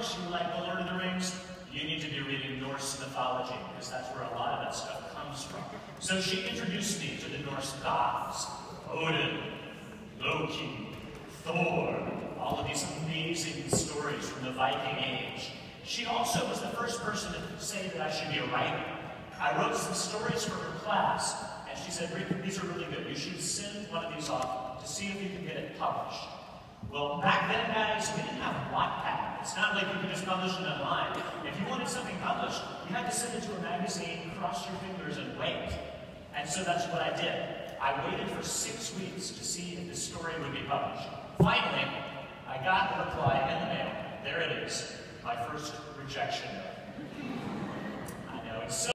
books you like The Lord of the Rings, you need to be reading Norse mythology, because that's where a lot of that stuff comes from. So she introduced me to the Norse gods, Odin, Loki, Thor, all of these amazing stories from the Viking Age. She also was the first person to say that I should be a writer. I wrote some stories for her class, and she said, Rick, these are really good. You should send one of these off to see if you can get it published. Well, back then, guys, we didn't have Wattpad. It's not like you could just publish it online. If you wanted something published, you had to send it to a magazine, cross your fingers, and wait. And so that's what I did. I waited for 6 weeks to see if this story would be published. Finally, I got the reply in the mail. There it is, my first rejection. I know, it's so